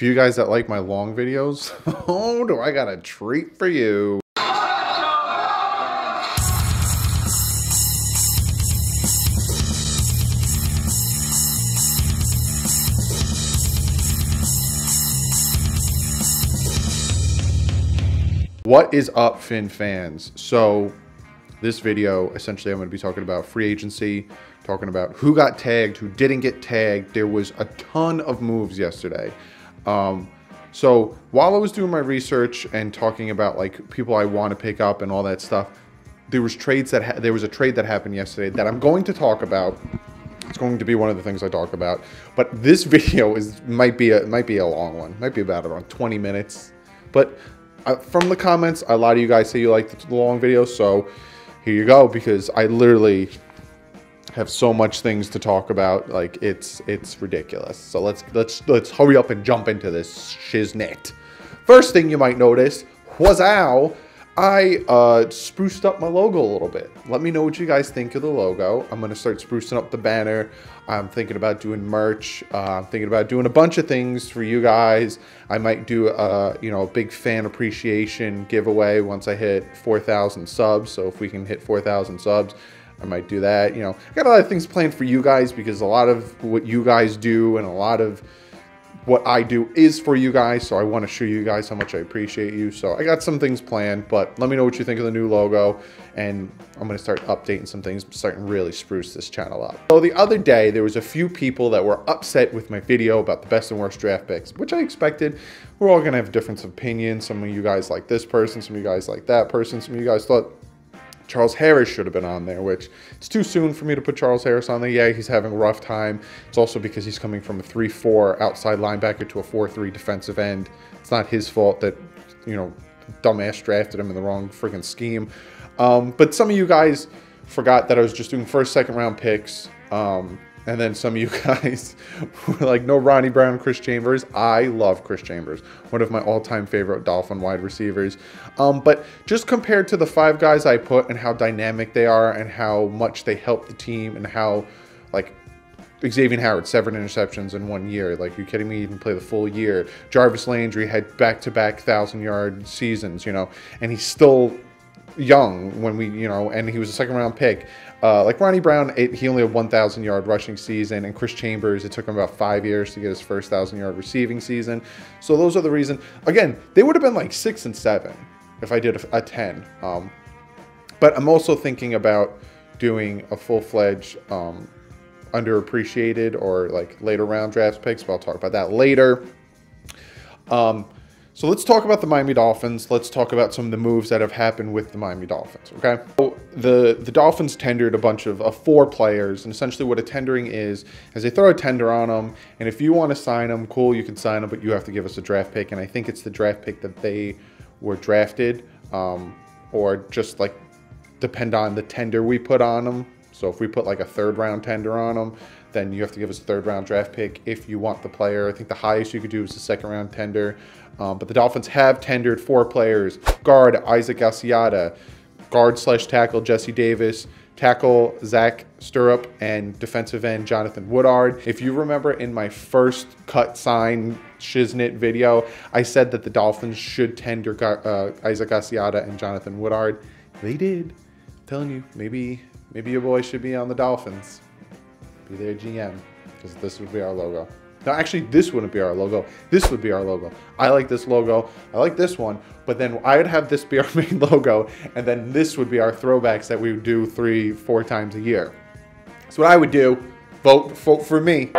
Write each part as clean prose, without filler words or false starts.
For you guys that like my long videos, oh, do I got a treat for you. What is up, Fin fans? So this video, essentially, I'm going to be talking about free agency, talking about who got tagged, who didn't get tagged. There was a ton of moves yesterday. So while I was doing my research and talking about like people I want to pick up and all that stuff, there was trades that there was a trade that happened yesterday that I'm going to talk about. It's going to be one of the things I talk about, but this video is might be a long one, might be about around 20 minutes. But from the comments, a lot of you guys say you like the long videos, so here you go, because I literally have so much things to talk about, like it's ridiculous. So let's hurry up and jump into this shiznit. First thing you might notice was how I spruced up my logo a little bit. Let me know what you guys think of the logo. I'm gonna start sprucing up the banner. I'm thinking about doing merch. I'm thinking about doing a bunch of things for you guys. I might do a a big fan appreciation giveaway once I hit 4,000 subs. So if we can hit 4,000 subs, I might do that. You know, I got a lot of things planned for you guys, because a lot of what you guys do and a lot of what I do is for you guys. So I want to show you guys how much I appreciate you. So I got some things planned, but let me know what you think of the new logo. And I'm going to start updating some things, starting to really spruce this channel up. So the other day, there was a few people that were upset with my video about the best and worst draft picks, which I expected. We're all going to have different opinions. Some of you guys like this person, some of you guys like that person, some of you guys thought Charles Harris should have been on there, which it's too soon for me to put Charles Harris on there. Yeah, he's having a rough time. It's also because he's coming from a 3-4 outside linebacker to a 4-3 defensive end. It's not his fault that, you know, dumbass drafted him in the wrong freaking scheme. But some of you guys forgot that I was just doing first, second round picks. And then some of you guys were like, no Ronnie Brown, Chris Chambers. I love Chris Chambers, one of my all-time favorite Dolphin wide receivers. But just compared to the five guys I put and how dynamic they are and how much they help the team and how, like, Xavier Howard, 7 interceptions in 1 year. Like, you're kidding me? He didn't play the full year. Jarvis Landry had back-to-back 1,000-yard seasons, you know, and he's still young when we, you know, and he was a second-round pick. Like Ronnie Brown, he only had 1,000-yard rushing season, and Chris Chambers, it took him about 5 years to get his first 1,000-yard receiving season. So those are the reason. Again, they would have been like 6 and 7 if I did a 10. But I'm also thinking about doing a full-fledged underappreciated or like later round draft picks, but I'll talk about that later. So let's talk about the Miami Dolphins. Let's talk about some of the moves that have happened with the Miami Dolphins, okay? So the Dolphins tendered a bunch of 4 players, and essentially what a tendering is they throw a tender on them, and if you want to sign them, cool, you can sign them, but you have to give us a draft pick, and I think it's the draft pick that they were drafted, or just like depend on the tender we put on them. So if we put like a 3rd round tender on them, then you have to give us a 3rd round draft pick if you want the player. I think the highest you could do is a 2nd round tender. But the Dolphins have tendered 4 players. Guard, Isaac Asiata. Guard/tackle, Jesse Davis. Tackle, Zach Stirrup. And defensive end, Jonathan Woodard. If you remember in my first cut sign shiznit video, I said that the Dolphins should tender Isaac Asiata and Jonathan Woodard. They did. I'm telling you, maybe your boy should be on the Dolphins. Be their GM, because this would be our logo. No, actually, this wouldn't be our logo. This would be our logo. I like this logo. I like this one. But then I would have this be our main logo, and then this would be our throwbacks that we would do 3-4 times a year. So what I would do, vote for me.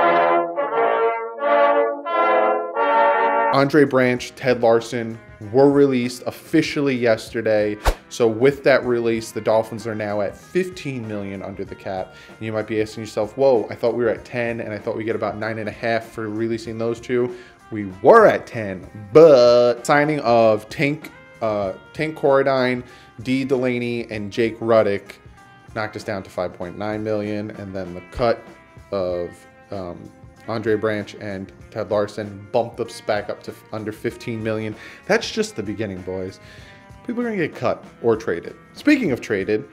Andre Branch, Ted Larsen were released officially yesterday. So with that release, the Dolphins are now at 15 million under the cap. And you might be asking yourself, whoa, I thought we were at 10 and I thought we get about 9.5 for releasing those two. We were at 10, but signing of Tank Corradine, D Delaney, and Jake Ruddick knocked us down to 5.9 million. And then the cut of Andre Branch and Ted Larsen bumped us back up to under 15 million. That's just the beginning, boys. People are going to get cut or traded. Speaking of traded,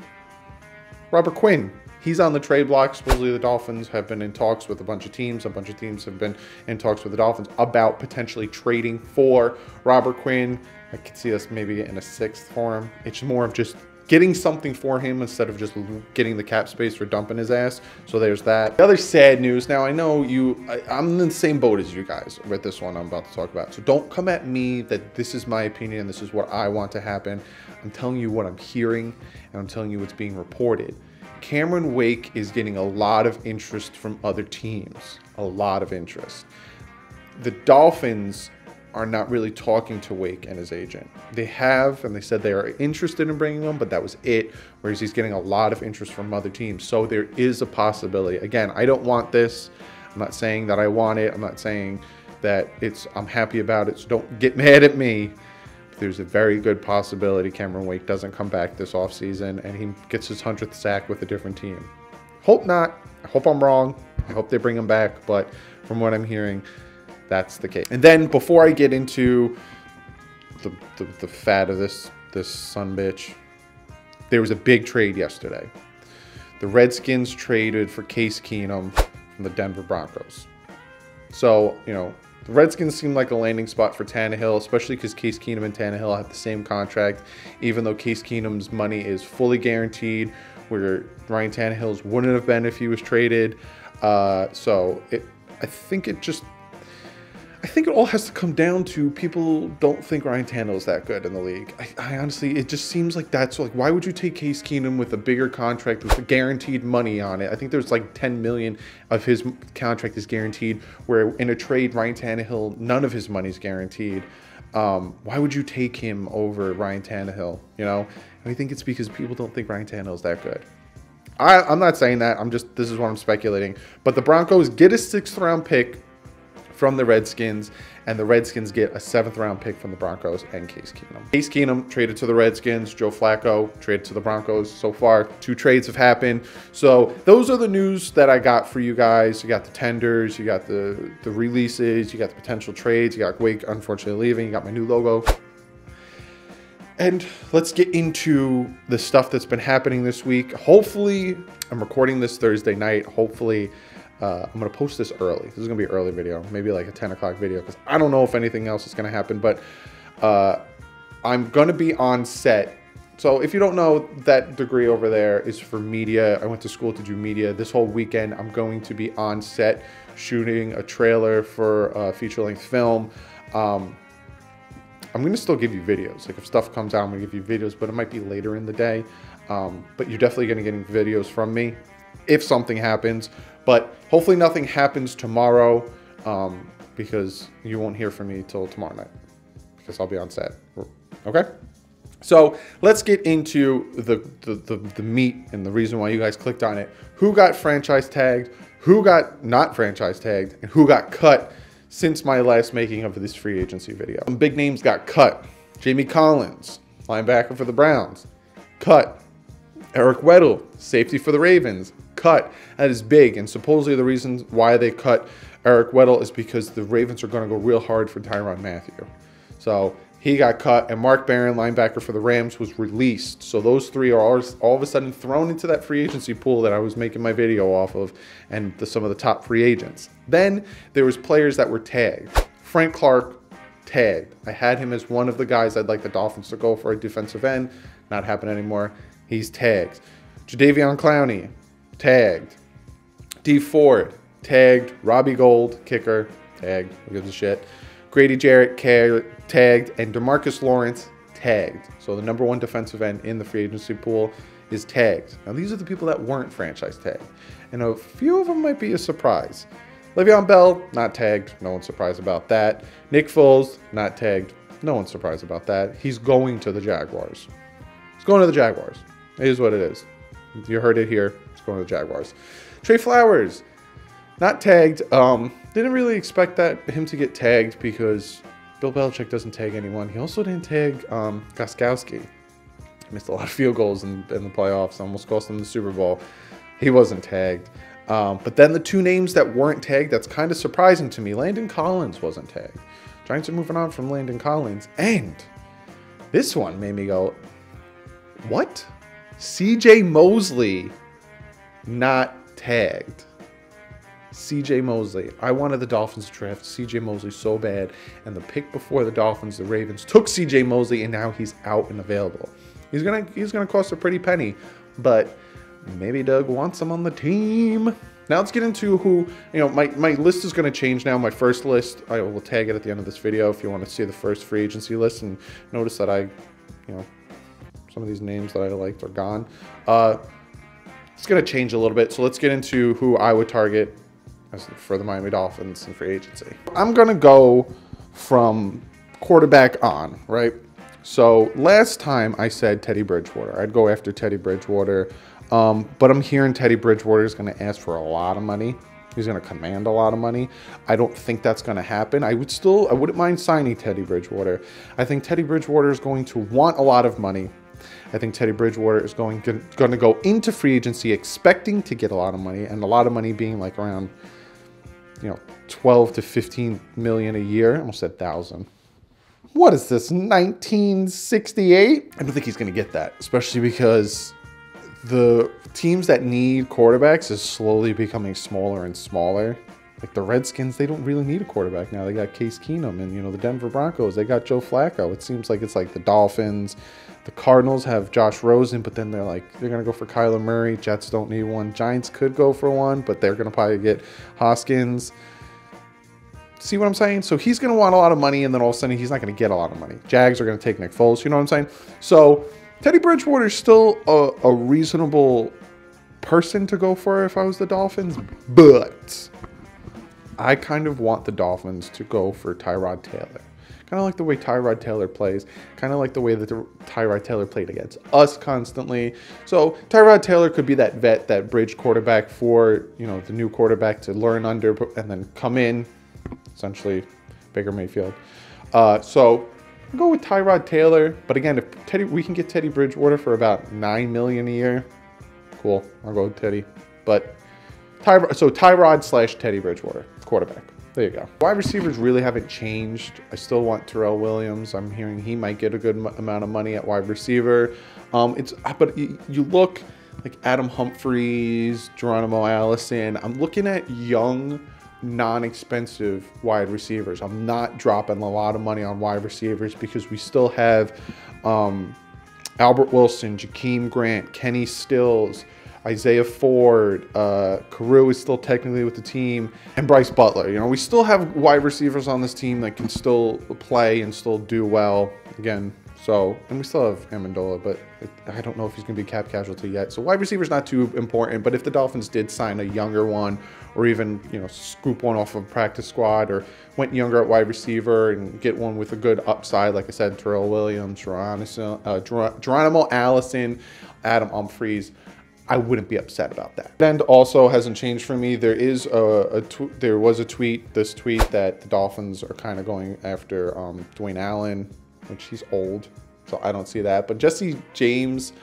Robert Quinn He's on the trade block. Supposedly the Dolphins have been in talks with a bunch of teams. A bunch of teams have been in talks with the Dolphins about potentially trading for Robert Quinn. I could see us maybe in a sixth for him. It's more of just getting something for him instead of just getting the cap space for dumping his ass. So there's that. The other sad news. Now, I know I'm in the same boat as you guys with this one I'm about to talk about. So don't come at me that this is my opinion. This is what I want to happen. I'm telling you what I'm hearing, and I'm telling you what's being reported. Cameron Wake is getting a lot of interest from other teams. A lot of interest. The Dolphins are not really talking to Wake and his agent. They have, and they said they are interested in bringing him, but that was it, whereas he's getting a lot of interest from other teams. So there is a possibility. Again, I don't want this. I'm not saying that I want it. I'm not saying that I'm happy about it, so don't get mad at me. But there's a very good possibility Cameron Wake doesn't come back this offseason and he gets his 100th sack with a different team. Hope not. I hope I'm wrong. I hope they bring him back, but from what I'm hearing, that's the case. And then before I get into the fat of this son bitch, there was a big trade yesterday. The Redskins traded for Case Keenum from the Denver Broncos. So, you know, the Redskins seem like a landing spot for Tannehill, especially because Case Keenum and Tannehill have the same contract, even though Case Keenum's money is fully guaranteed, where Ryan Tannehill's wouldn't have been if he was traded. I think it all has to come down to people don't think Ryan Tannehill is that good in the league. I honestly, it just seems like that's like, why would you take Case Keenum with a bigger contract with guaranteed money on it? I think there's like 10 million of his contract is guaranteed, where in a trade, Ryan Tannehill, none of his money's guaranteed. Why would you take him over Ryan Tannehill? You know, and I think it's because people don't think Ryan Tannehill is that good. I'm not saying that. This is what I'm speculating. But the Broncos get a 6th round pick from the Redskins, and the Redskins get a 7th round pick from the Broncos and Case Keenum. Case Keenum traded to the Redskins, Joe Flacco traded to the Broncos. So far, 2 trades have happened. So those are the news that I got for you guys. You got the tenders, you got the releases, you got the potential trades, you got Wake unfortunately leaving, you got my new logo. And let's get into the stuff that's been happening this week. Hopefully, I'm recording this Thursday night. Hopefully, I'm going to post this early. This is going to be an early video, maybe like a 10 o'clock video, because I don't know if anything else is going to happen, but I'm going to be on set. So if you don't know, that degree over there is for media. I went to school to do media. This whole weekend, I'm going to be on set shooting a trailer for a feature-length film. I'm going to still give you videos. Like if stuff comes out, I'm going to give you videos, but it might be later in the day. But you're definitely going to get videos from me if something happens. But hopefully nothing happens tomorrow, because you won't hear from me till tomorrow night, because I'll be on set. Okay? So let's get into the meat and the reason why you guys clicked on it. Who got franchise tagged, who got not franchise tagged, and who got cut since my last making of this free agency video. Some big names got cut. Jamie Collins, linebacker for the Browns, cut. Eric Weddle, safety for the Ravens, cut. That is big, and supposedly the reason why they cut Eric Weddle is because the Ravens are going to go real hard for Tyrann Mathieu. So he got cut, and Mark Barron, linebacker for the Rams, was released. So those three are all of a sudden thrown into that free agency pool that I was making my video off of, and some of the top free agents. Then there was players that were tagged. Frank Clark tagged. I had him as one of the guys I'd like the Dolphins to go for a defensive end. Not happening anymore. He's tagged. Jadeveon Clowney, tagged. Dee Ford, tagged. Robbie Gould, kicker, tagged. Who gives a shit? Grady Jarrett, tagged. And DeMarcus Lawrence, tagged. So the #1 defensive end in the free agency pool is tagged. Now, these are the people that weren't franchise tagged. And a few of them might be a surprise. Le'Veon Bell, not tagged. No one's surprised about that. Nick Foles, not tagged. No one's surprised about that. He's going to the Jaguars. He's going to the Jaguars. It is what it is. You heard it here. It's going to the Jaguars. Trey Flowers, not tagged. Didn't really expect him to get tagged, because Bill Belichick doesn't tag anyone. He also didn't tag Gostkowski. Missed a lot of field goals in the playoffs. Almost cost him the Super Bowl. He wasn't tagged. But then the 2 names that weren't tagged, that's kind of surprising to me. Landon Collins wasn't tagged. Giants are moving on from Landon Collins. And this one made me go, what? CJ Mosley not tagged. CJ Mosley. I wanted the Dolphins to draft CJ Mosley so bad, and the pick before the Dolphins, the Ravens took CJ Mosley, and now he's out and available. He's gonna cost a pretty penny, but maybe Doug wants him on the team. Now let's get into who, you know, my list is going to change now. My first list, I will tag it at the end of this video if you want to see the first free agency list, and notice that I, you know, some of these names that I liked are gone. It's going to change a little bit, so let's get into who I would target as for the Miami Dolphins in free agency. I'm going to go from quarterback on, right? So last time I said Teddy Bridgewater. I'd go after Teddy Bridgewater. But I'm hearing Teddy Bridgewater is going to ask for a lot of money. He's going to command a lot of money. I don't think that's going to happen. I wouldn't mind signing Teddy Bridgewater. I think Teddy Bridgewater is going to want a lot of money. I think Teddy Bridgewater is going to go into free agency expecting to get a lot of money, and a lot of money being like around, you know, 12 to 15 million a year. I almost said thousand. What is this, 1968? I don't think he's going to get that, especially because the teams that need quarterbacks is slowly becoming smaller and smaller. Like the Redskins, they don't really need a quarterback now. They got Case Keenum, and, you know, the Denver Broncos, they got Joe Flacco. It seems like it's like the Dolphins, the Cardinals have Josh Rosen, but then they're going to go for Kyler Murray. Jets don't need one. Giants could go for one, but they're going to probably get Hoskins. See what I'm saying? So he's going to want a lot of money, and then all of a sudden he's not going to get a lot of money. Jags are going to take Nick Foles. You know what I'm saying? So Teddy Bridgewater is still a reasonable person to go for if I was the Dolphins, but I kind of want the Dolphins to go for Tyrod Taylor. Kind of like the way Tyrod Taylor plays, kind of like the way that Tyrod Taylor played against us constantly. So Tyrod Taylor could be that vet, that bridge quarterback for, you know, the new quarterback to learn under and then come in, essentially Baker Mayfield. So go with Tyrod Taylor, but again, if we can get Teddy Bridgewater for about $9 million a year, cool. I'll go with Teddy, but Tyrod/Teddy Bridgewater quarterback. There you go. Wide receivers really haven't changed. I still want Terrell Williams. I'm hearing he might get a good amount of money at wide receiver. But you look like Adam Humphries, Geronimo Allison. I'm looking at young, non-expensive wide receivers. I'm not dropping a lot of money on wide receivers because we still have Albert Wilson, Jakeem Grant, Kenny Stills, Isaiah Ford, Carew is still technically with the team, and Bryce Butler. You know, we still have wide receivers on this team that can still play and still do well again. So, and we still have Amendola, but I don't know if he's going to be cap casualty yet. So wide receiver's not too important, but if the Dolphins did sign a younger one, or even, you know, scoop one off of practice squad, or went younger at wide receiver and get one with a good upside, like I said, Terrell Williams, Geronimo Allison, Adam Humphries, I wouldn't be upset about that. And also hasn't changed for me. There is a tweet that the Dolphins are kind of going after Dwayne Allen, which he's old, so I don't see that. But Jesse James,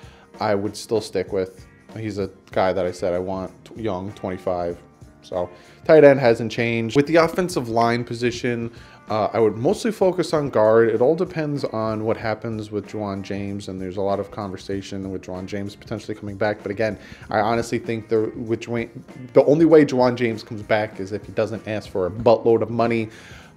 I would still stick with. He's a guy that I said I want, young, 25. So tight end hasn't changed. With the offensive line position, I would mostly focus on guard. It all depends on what happens with Ju'Wuan James, and there's a lot of conversation with Ju'Wuan James potentially coming back. But again, I honestly think the only way Ju'Wuan James comes back is if he doesn't ask for a buttload of money.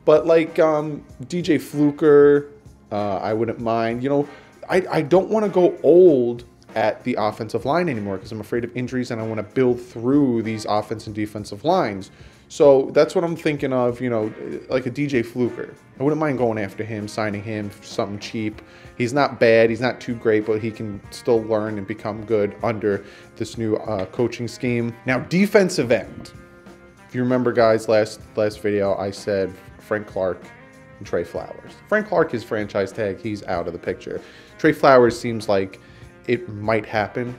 But like DJ Fluker, I wouldn't mind. You know, I don't want to go old at the offensive line anymore because I'm afraid of injuries, and I want to build through these offensive and defensive lines. So that's what I'm thinking of, you know, like a DJ Fluker. I wouldn't mind going after him, signing him for something cheap. He's not bad. He's not too great, but he can still learn and become good under this new coaching scheme. Now, defensive end. If you remember, guys, last video, I said Frank Clark and Trey Flowers. Frank Clark is franchise tag. He's out of the picture. Trey Flowers seems like it might happen,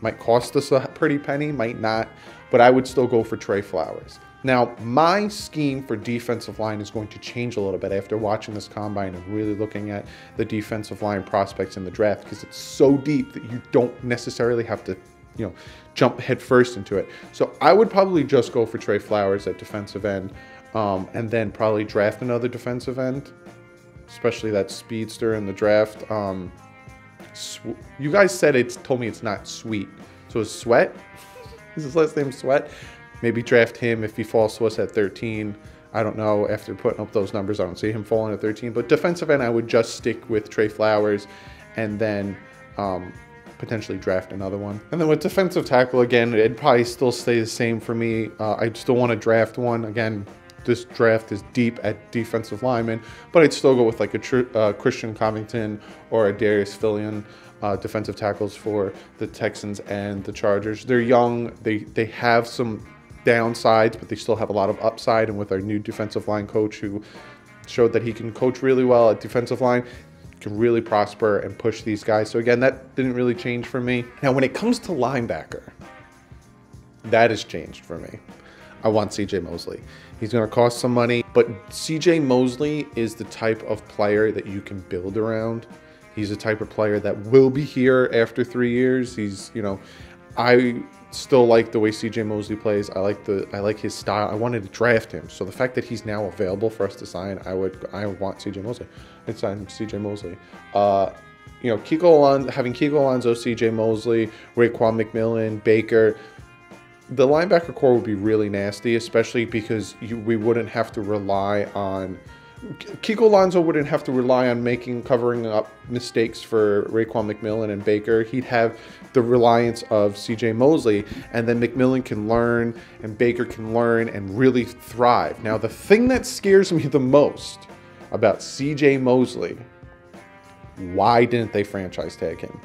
might cost us a pretty penny, might not, but I would still go for Trey Flowers. Now, my scheme for defensive line is going to change a little bit after watching this combine and really looking at the defensive line prospects in the draft, because it's so deep that you don't necessarily have to, you know, jump headfirst into it. So I would probably just go for Trey Flowers at defensive end, and then probably draft another defensive end, especially that speedster in the draft. You guys said told me it's not sweet, so it's Sweat. Is his last name Sweat? Maybe draft him if he falls to us at 13. I don't know. After putting up those numbers, I don't see him falling at 13. But defensive end, I would just stick with Trey Flowers and then potentially draft another one. And then with defensive tackle, again, it'd probably still stay the same for me. I'd still want to draft one. Again, this draft is deep at defensive linemen, but I'd still go with like a Christian Covington or a Darius Fillion, defensive tackles for the Texans and the Chargers. They're young. They have some downsides, but they still have a lot of upside. And with our new defensive line coach, who showed that he can coach really well at defensive line, can really prosper and push these guys. So again, that didn't really change for me. Now, when it comes to linebacker, that has changed for me. I want CJ Mosley. He's going to cost some money, but CJ Mosley is the type of player that you can build around. He's the type of player that will be here after 3 years. He's, you know, I still like the way CJ Mosley plays. I like his style. I wanted to draft him. So the fact that he's now available for us to sign, I want CJ Mosley. I'd sign CJ Mosley. You know, having Kiko Alonso, CJ Mosley, Raekwon McMillan, Baker, the linebacker core would be really nasty, especially because we wouldn't have to rely on Kiko Alonso wouldn't have to rely on covering up mistakes for Raekwon McMillan and Baker. He'd have the reliance of CJ Mosley, and then McMillan can learn and Baker can learn and really thrive. Now, the thing that scares me the most about CJ Mosley, why didn't they franchise tag him?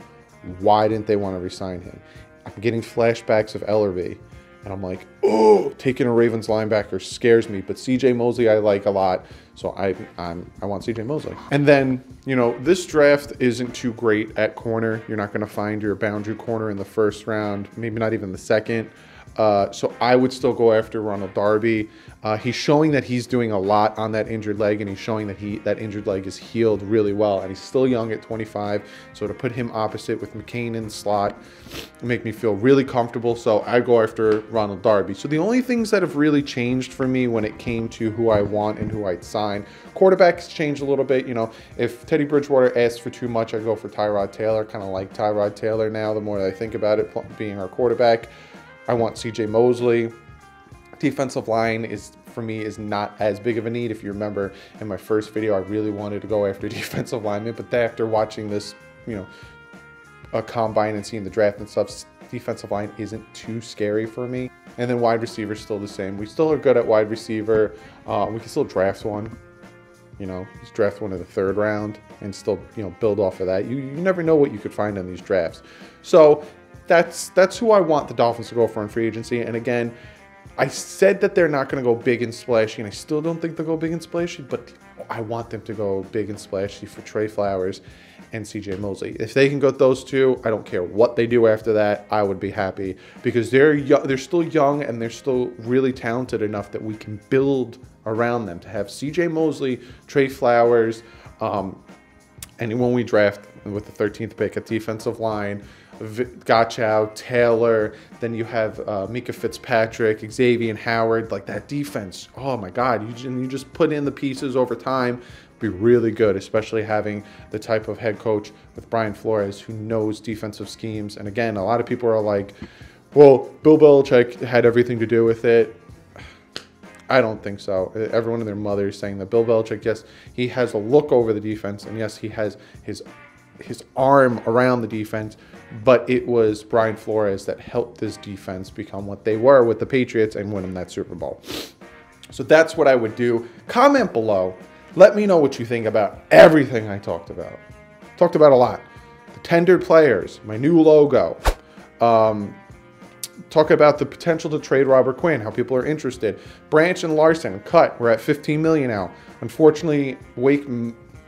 Why didn't they want to resign him? I'm getting flashbacks of Ellerby, and I'm like, oh, taking a Ravens linebacker scares me. But CJ Mosley I like a lot, so I want CJ Mosley. And then, you know, this draft isn't too great at corner. You're not going to find your boundary corner in the first round, maybe not even the second. So I would still go after Ronald Darby. He's showing that he's doing a lot on that injured leg, and he's showing that that injured leg is healed really well, and he's still young at 25. So to put him opposite with McCain in the slot would make me feel really comfortable. So I go after Ronald Darby. So the only things that have really changed for me when it came to who I want and who I'd sign, quarterbacks changed a little bit. You know, if Teddy Bridgewater asks for too much, I go for Tyrod Taylor. Kind of like Tyrod Taylor now. The more that I think about it, being our quarterback. I want CJ Mosley. Defensive line for me is not as big of a need. If you remember in my first video, I really wanted to go after defensive linemen, but after watching this, you know, a combine and seeing the draft and stuff, defensive line isn't too scary for me. And then wide receiver, still the same. We still are good at wide receiver. We can still draft one. You know, just draft one in the third round and still, you know, build off of that. You never know what you could find on these drafts. So that's who I want the Dolphins to go for in free agency. And again, I said that they're not going to go big and splashy, and I still don't think they'll go big and splashy, but I want them to go big and splashy for Trey Flowers and CJ Mosley. If they can get those two, I don't care what they do after that. I would be happy because they're still young, and they're still really talented enough that we can build around them to have CJ Mosley, Trey Flowers, and when we draft with the 13th pick at defensive line, Gotchow, Taylor, then you have Micah Fitzpatrick, Xavier Howard, like that defense. Oh my God, you just put in the pieces over time, be really good, especially having the type of head coach with Brian Flores who knows defensive schemes. And again, a lot of people are like, well, Bill Belichick had everything to do with it. I don't think so. Everyone and their mother is saying that Bill Belichick, yes, he has a look over the defense, and yes, he has his arm around the defense, but it was Brian Flores that helped this defense become what they were with the Patriots and win them that Super Bowl. So that's what I would do. Comment below. Let me know what you think about everything I talked about. Talked about a lot. The tendered players, my new logo. Talk about the potential to trade Robert Quinn, how people are interested. Branch and Larsen, cut. We're at $15 million now. Unfortunately, Wake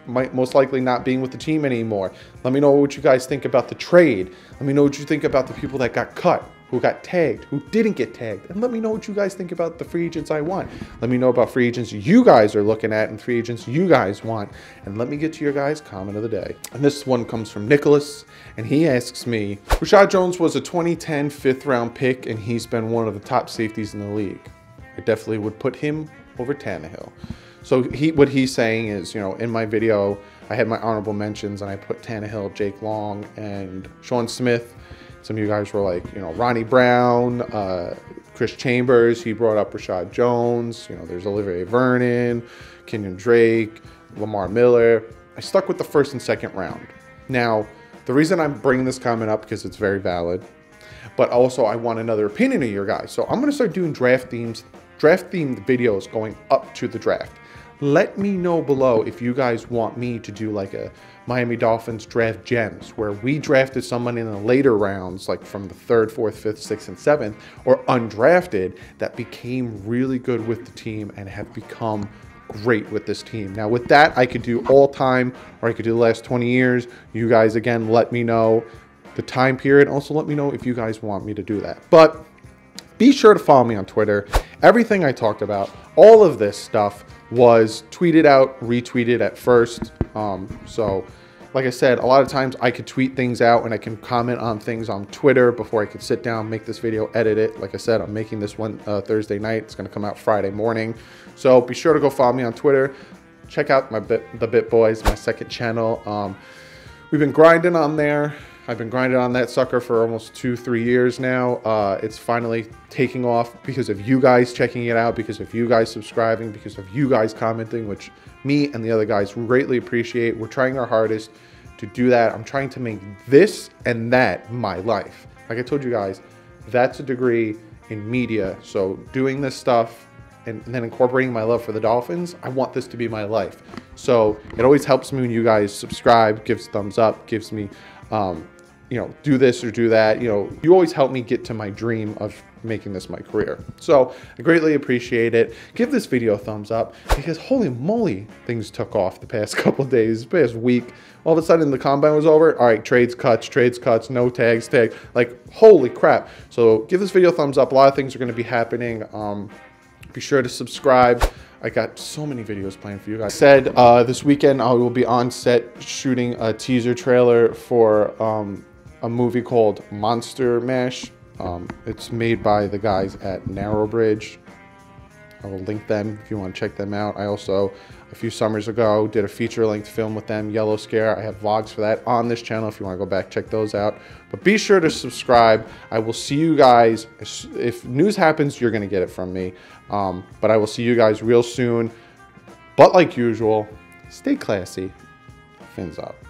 might most likely not being with the team anymore. Let me know what you guys think about the trade. Let me know what you think about the people that got cut, who got tagged, who didn't get tagged. And let me know what you guys think about the free agents I want. Let me know about free agents you guys are looking at and free agents you guys want. And let me get to your guys' comment of the day. And this one comes from Nicholas, and he asks me, Rashad Jones was a 2010 5th-round pick, and he's been one of the top safeties in the league. I definitely would put him over Tannehill. So what he's saying is, you know, in my video, I had my honorable mentions and I put Tannehill, Jake Long, and Sean Smith. Some of you guys were like, you know, Ronnie Brown, Chris Chambers, he brought up Rashad Jones, you know, there's Olivier Vernon, Kenyon Drake, Lamar Miller. I stuck with the first and second round. Now, the reason I'm bringing this comment up because it's very valid, but also I want another opinion of your guys. So I'm going to start doing draft themed videos going up to the draft. Let me know below if you guys want me to do like a Miami Dolphins draft gems where we drafted someone in the later rounds, like from the 3rd, 4th, 5th, 6th, and 7th, or undrafted that became really good with the team and have become great with this team. Now with that, I could do all time or I could do the last 20 years. You guys, again, let me know the time period. Also let me know if you guys want me to do that, but be sure to follow me on Twitter. Everything I talked about, all of this stuff, was tweeted out, retweeted at first. So like I said, a lot of times I could tweet things out and I can comment on things on Twitter before I could sit down, make this video, edit it. Like I said, I'm making this one Thursday night. It's going to come out Friday morning. So be sure to go follow me on Twitter. Check out my Bit Boys, my second channel. We've been grinding on there. I've been grinding on that sucker for almost 2-3 years now. It's finally taking off because of you guys checking it out, because of you guys subscribing, because of you guys commenting, which me and the other guys greatly appreciate. We're trying our hardest to do that. I'm trying to make this and that my life. Like I told you guys, that's a degree in media. So doing this stuff and then incorporating my love for the Dolphins, I want this to be my life. So it always helps me when you guys subscribe, gives thumbs up, gives me, you know, do this or do that. You know, you always help me get to my dream of making this my career. So I greatly appreciate it. Give this video a thumbs up because holy moly, things took off the past couple of days, past week. All of a sudden the combine was over. All right, trades, cuts, no tags, tag. Like, holy crap. So give this video a thumbs up. A lot of things are going to be happening. Be sure to subscribe. I got so many videos planned for you guys. I said this weekend I will be on set shooting a teaser trailer for a movie called Monster Mash. It's made by the guys at Narrowbridge. I will link them if you want to check them out. I also, a few summers ago, did a feature-length film with them, Yellow Scare. I have vlogs for that on this channel if you want to go back, check those out. But be sure to subscribe. I will see you guys. If news happens, you're going to get it from me. But I will see you guys real soon. But like usual, stay classy. Fins up.